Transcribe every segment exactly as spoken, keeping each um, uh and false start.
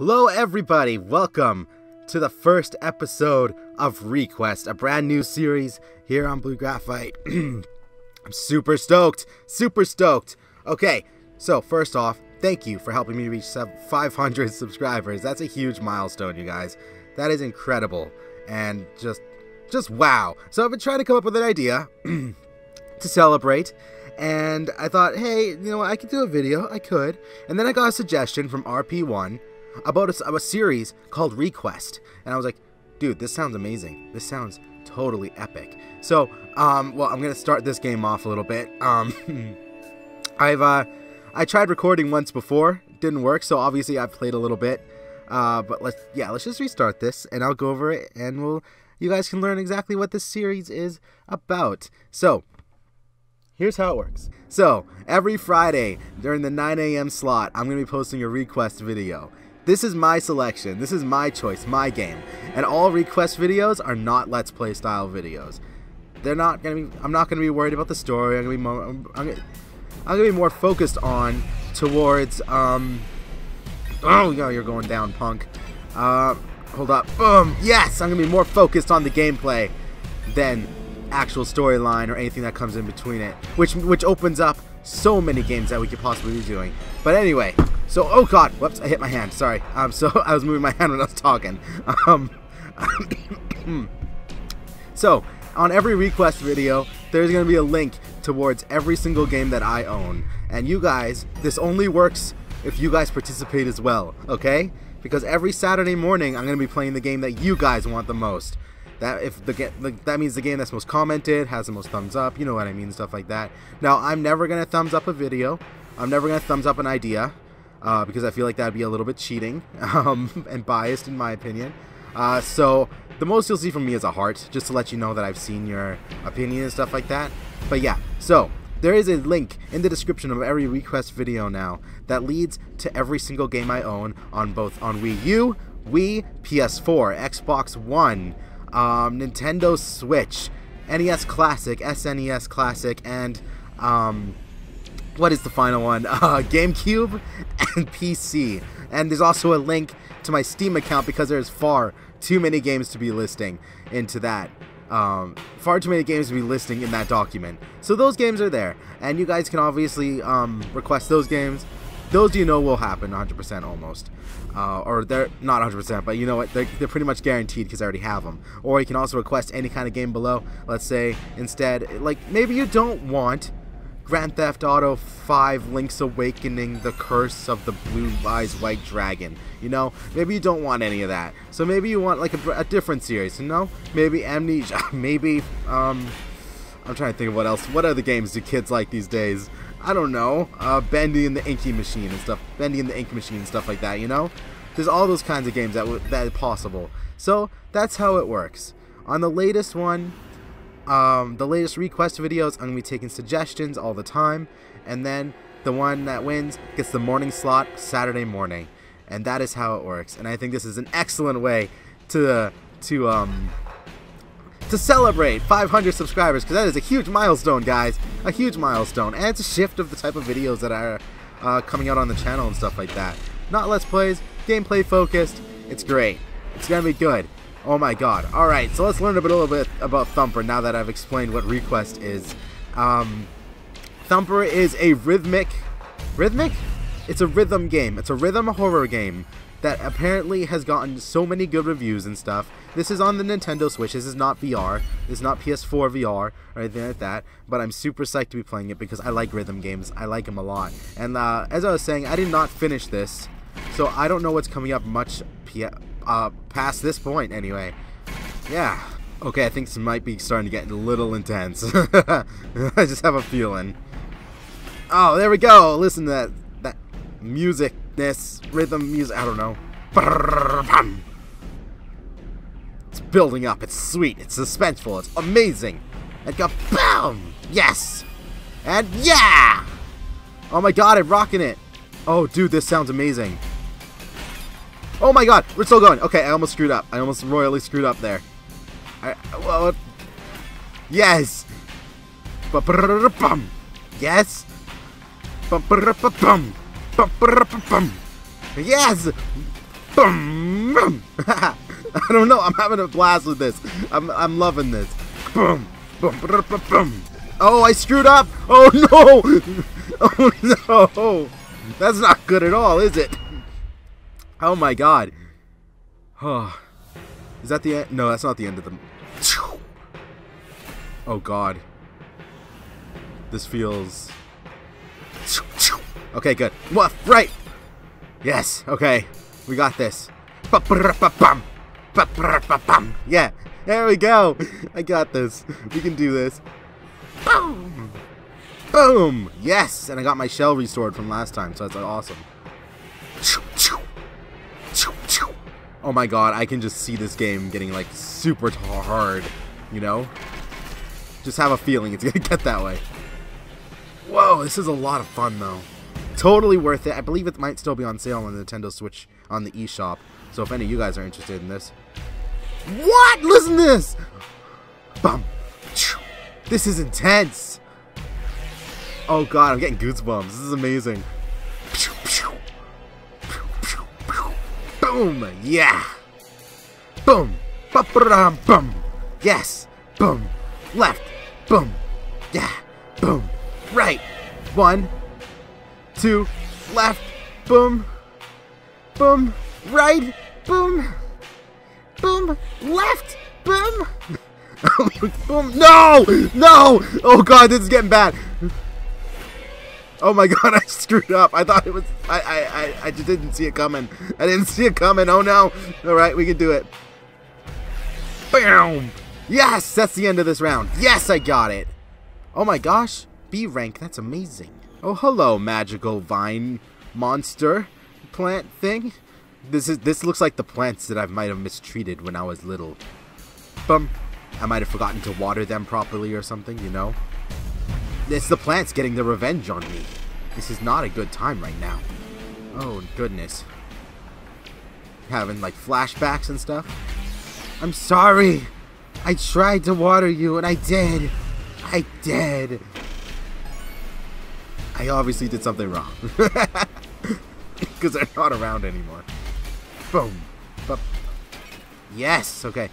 Hello everybody, welcome to the first episode of Request, a brand new series here on Blue Graphite. I'm super stoked, super stoked. Okay, so first off, thank you for helping me reach five hundred subscribers. That's a huge milestone, you guys. That is incredible, and just, just wow. So I've been trying to come up with an idea to celebrate, and I thought, hey, you know what, I could do a video, I could. And then I got a suggestion from R P one. About a, a series called Request, and I was like, dude, this sounds amazing. This sounds totally epic. So, um, well, I'm gonna start this game off a little bit. Um, I've, uh, I tried recording once before, didn't work, so obviously I've played a little bit. Uh, but let's, yeah, let's just restart this, and I'll go over it, and we'll, you guys can learn exactly what this series is about. So, here's how it works. So, every Friday during the nine A M slot, I'm gonna be posting a Request video. This is my selection, this is my choice, my game, and all Request videos are not Let's Play style videos. They're not gonna be, I'm not gonna be worried about the story, I'm gonna be more, I'm, I'm, gonna, I'm gonna be more focused on towards, um, oh, no, you're going down, punk. Uh, hold up, boom, yes, I'm gonna be more focused on the gameplay than actual storyline or anything that comes in between it, which, which opens up so many games that we could possibly be doing. But anyway, so, oh god, whoops, I hit my hand, sorry. Um, so, I was moving my hand when I was talking. Um, so, on every Request video, there's going to be a link towards every single game that I own. And you guys, this only works if you guys participate as well, okay? Because every Saturday morning, I'm going to be playing the game that you guys want the most. That if the like, that means the game that's most commented, has the most thumbs up, you know what I mean, stuff like that. Now, I'm never going to thumbs up a video. I'm never going to thumbs up an idea. Uh, because I feel like that would be a little bit cheating um, and biased in my opinion. Uh, so the most you'll see from me is a heart, just to let you know that I've seen your opinion and stuff like that. But yeah, so there is a link in the description of every Request video now that leads to every single game I own on both on Wii U, Wii, P S four, Xbox One, um, Nintendo Switch, N E S Classic, S N E S Classic, and um, what is the final one? Uh, GameCube and P C. And there's also a link to my Steam account because there's far too many games to be listing into that. Um, far too many games to be listing in that document. So those games are there. And you guys can obviously um, request those games. Those you know will happen one hundred percent almost. Uh, or they're not one hundred percent, but you know what? They're, they're pretty much guaranteed because I already have them. Or you can also request any kind of game below. Let's say instead, like maybe you don't want Grand Theft Auto five, Link's Awakening, The Curse of the Blue Eyes White Dragon. You know, maybe you don't want any of that. So maybe you want like a, a different series, you know? Maybe Amnesia, maybe, um, I'm trying to think of what else. What other games do kids like these days? I don't know. Uh, Bendy and the Ink Machine and stuff. Bendy and the Ink Machine and stuff like that, you know? There's all those kinds of games that, w that are possible. So that's how it works. On the latest one, Um, the latest Request videos, I'm going to be taking suggestions all the time, and then the one that wins gets the morning slot Saturday morning, and that is how it works. And I think this is an excellent way to to um to celebrate five hundred subscribers, because that is a huge milestone, guys, a huge milestone, and it's a shift of the type of videos that are uh, coming out on the channel and stuff like that. Not Let's Plays, gameplay focused. It's great. It's gonna be good. Oh my god. Alright, so let's learn a, bit, a little bit about Thumper now that I've explained what Request is. Um, Thumper is a rhythmic... Rhythmic? It's a rhythm game. It's a rhythm horror game that apparently has gotten so many good reviews and stuff. This is on the Nintendo Switch. This is not V R. This is not P S four V R or anything like that. But I'm super psyched to be playing it because I like rhythm games. I like them a lot. And uh, as I was saying, I did not finish this. So I don't know what's coming up much... Uh, past this point, anyway. Yeah. Okay, I think this might be starting to get a little intense. I just have a feeling. Oh, there we go. Listen to that, that music, this rhythm music. I don't know. It's building up. It's sweet. It's suspenseful. It's amazing. And go boom. Yes. And yeah. Oh my god, I'm rocking it. Oh, dude, this sounds amazing. Oh my god, we're still going. Okay, I almost screwed up. I almost royally screwed up there. I, well, yes. Yes. Yes. Boom, I don't know. I'm having a blast with this. I'm, I'm loving this. Boom, boom, boom, boom. Oh, I screwed up. Oh no. Oh no. That's not good at all, is it? Oh my god. Oh. Is that the end? No, that's not the end of the... Oh god. This feels... Okay, good. What? Right! Yes, okay. We got this. Yeah, there we go. I got this. We can do this. Boom! Boom! Yes! And I got my shell restored from last time, so that's awesome. Oh my god, I can just see this game getting like super hard, you know? Just have a feeling it's gonna get that way. Whoa, this is a lot of fun though. Totally worth it. I believe it might still be on sale on the Nintendo Switch on the eShop. So if any of you guys are interested in this. What? Listen to this! Bum. This is intense! Oh god, I'm getting goosebumps. This is amazing. Boom! Yeah! Boom! Boom! Yes! Boom! Left! Boom! Yeah! Boom! Right! One! Two! Left! Boom! Boom! Right! Boom! Boom! Left! Boom! Boom! No! No! Oh god, this is getting bad! Oh my god, I screwed up. I thought it was... I, I, I, I just didn't see it coming. I didn't see it coming. Oh no. Alright, we can do it. Boom! Yes! That's the end of this round. Yes, I got it. Oh my gosh. B rank. That's amazing. Oh, hello, magical vine monster plant thing. This is this looks like the plants that I might have mistreated when I was little. Bum. I might have forgotten to water them properly or something, you know? It's the plants getting the revenge on me. This is not a good time right now. Oh, goodness. Having, like, flashbacks and stuff. I'm sorry. I tried to water you, and I did. I did. I obviously did something wrong. Because they're not around anymore. Boom. Bup. Yes, okay.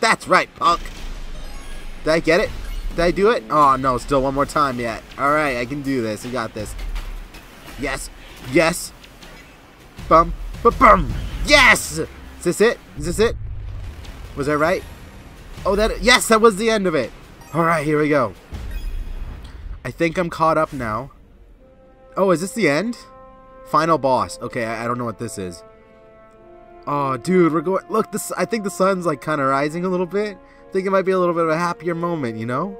That's right, punk. Did I get it? Did I do it? Oh no, still one more time yet. Alright, I can do this. We got this. Yes. Yes. Bum. Ba-bum. Yes! Is this it? Is this it? Was I right? Oh, that... Yes, that was the end of it. Alright, here we go. I think I'm caught up now. Oh, is this the end? Final boss. Okay, I, I don't know what this is. Oh, dude, we're going... Look, this. I think the sun's like kind of rising a little bit. I think it might be a little bit of a happier moment, you know?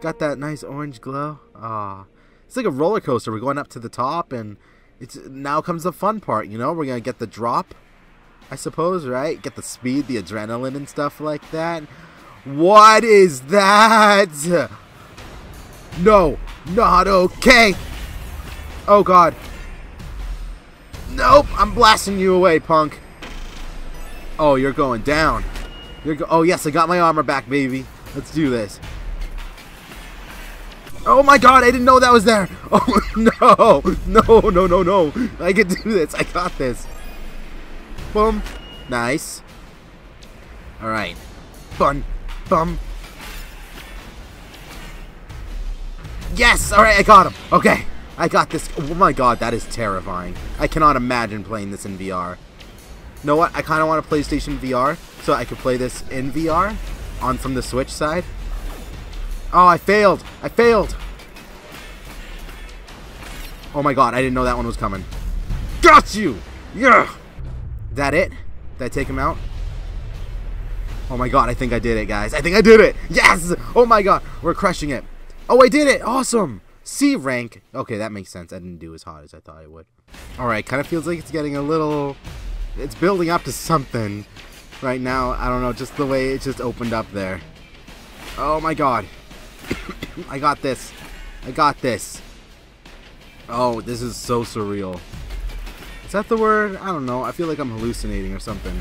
Got that nice orange glow. Ah, it's like a roller coaster. We're going up to the top, and it's now comes the fun part, you know? We're gonna get the drop, I suppose, right? Get the speed, the adrenaline, and stuff like that. What is that? No, not okay. Oh god. Nope, I'm blasting you away, punk. Oh, you're going down. Go oh, yes, I got my armor back, baby. Let's do this. Oh, my God, I didn't know that was there. Oh, no. No, no, no, no. I can do this. I got this. Boom. Nice. All right. Bum. Bum. Yes. All right, I got him. Okay. I got this. Oh, my God, that is terrifying. I cannot imagine playing this in V R. You know what? I kind of want a PlayStation V R, so I could play this in V R, on from the Switch side. Oh, I failed! I failed! Oh my god, I didn't know that one was coming. Got you! Yeah! That it? Did I take him out? Oh my god, I think I did it, guys. I think I did it! Yes! Oh my god, we're crushing it. Oh, I did it! Awesome! C rank. Okay, that makes sense. I didn't do as hot as I thought I would. Alright, kind of feels like it's getting a little... It's building up to something right now. I don't know, just the way it just opened up there. Oh my god. I got this. I got this. Oh, this is so surreal. Is that the word? I don't know. I feel like I'm hallucinating or something.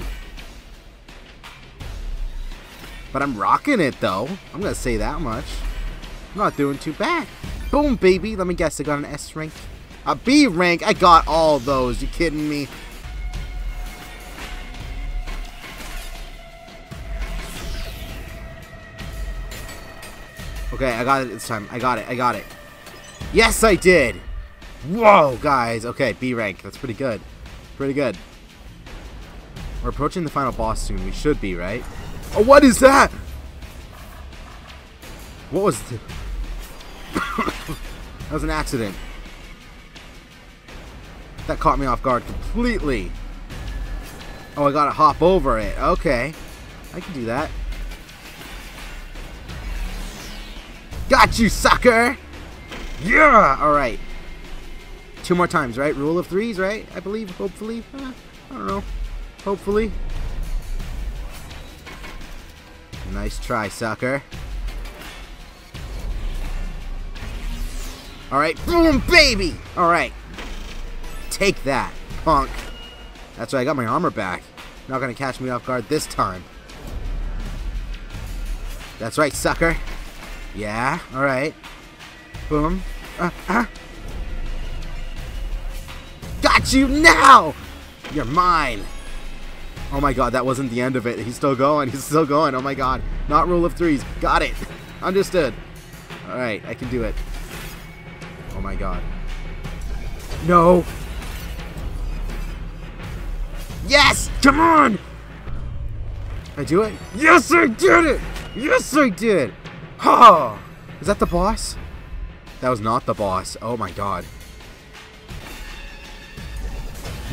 But I'm rocking it, though. I'm going to say that much. I'm not doing too bad. Boom, baby. Let me guess. I got an S rank. A B rank. I got all those. You kidding me? Okay, I got it this time. I got it. I got it. Yes, I did! Whoa, guys. Okay, B rank. That's pretty good. Pretty good. We're approaching the final boss soon. We should be, right? Oh, what is that? What was it? That was an accident. That caught me off guard completely. Oh, I gotta hop over it. Okay. I can do that. Got you, sucker! Yeah! Alright. Two more times, right? Rule of threes, right? I believe, hopefully. Uh, I don't know. Hopefully. Nice try, sucker. Alright. Boom, baby! Alright. Take that, punk. That's right, I got my armor back. Not gonna catch me off guard this time. That's right, sucker. Yeah, alright. Boom. Uh, uh. Got you now! You're mine! Oh my god, that wasn't the end of it. He's still going, he's still going. Oh my god. Not rule of threes. Got it. Understood. Alright, I can do it. Oh my god. No! Yes! Come on! I do it? Yes, I did it! Yes, I did! Ha! Oh, is that the boss? That was not the boss. Oh my god.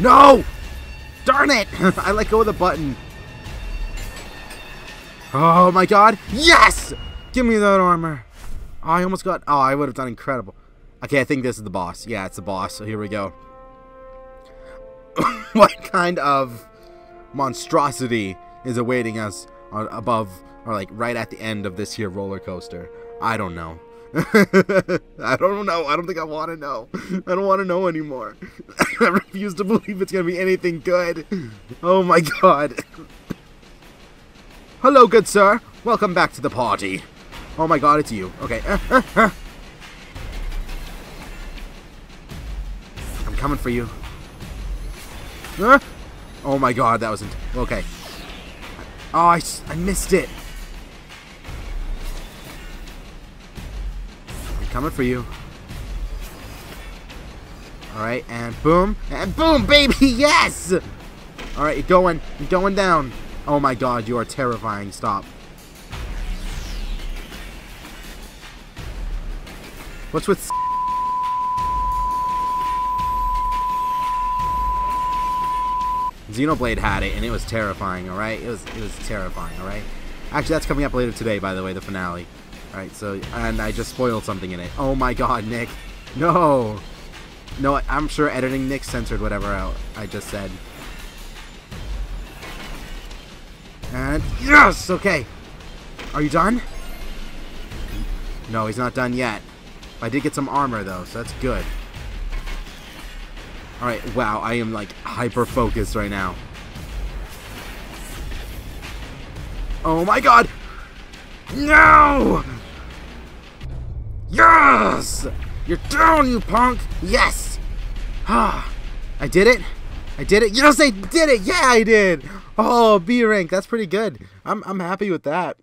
No! Darn it! I let go of the button. Oh my god. Yes! Give me that armor. Oh, I almost got... Oh, I would have done incredible. Okay, I think this is the boss. Yeah, it's the boss. So here we go. What kind of monstrosity is awaiting us on above or like right at the end of this here roller coaster? I don't know. I don't know. I don't think I want to know. I don't want to know anymore. I refuse to believe it's going to be anything good. Oh my god. Hello, good sir. Welcome back to the party. Oh my god, it's you. Okay. I'm coming for you. Huh? Oh my god, that wasn't... Okay. Oh, I, I missed it. I'm coming for you. Alright, and boom. And boom, baby, yes! Alright, you're going. You're going down. Oh my god, you are terrifying. Stop. What's with... Xenoblade had it, and it was terrifying, alright? It was it was terrifying, alright? Actually, that's coming up later today, by the way, the finale. Alright, so, and I just spoiled something in it. Oh my god, Nick. No! No, I'm sure editing Nick censored whatever out I just said. And, yes! Okay! Are you done? No, he's not done yet. I did get some armor, though, so that's good. Alright, wow, I am like hyper-focused right now. Oh my god! No! Yes! You're down, you punk! Yes! Ah, I did it! I did it! Yes, I did it! Yeah, I did! Oh, B rank, that's pretty good. I'm, I'm happy with that.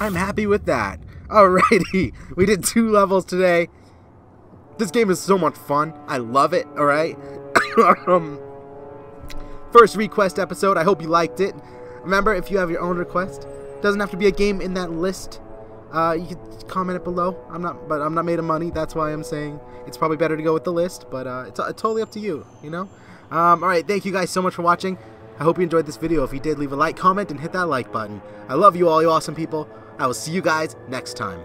I'm happy with that. Alrighty, we did two levels today. This game is so much fun. I love it, alright? um, first request episode. I hope you liked it. Remember, if you have your own request, doesn't have to be a game in that list. Uh, you can comment it below. I'm not, but I'm not made of money. That's why I'm saying it's probably better to go with the list, but uh, it's, it's totally up to you, you know? Um, alright, thank you guys so much for watching. I hope you enjoyed this video. If you did, leave a like, comment, and hit that like button. I love you all, you awesome people. I will see you guys next time.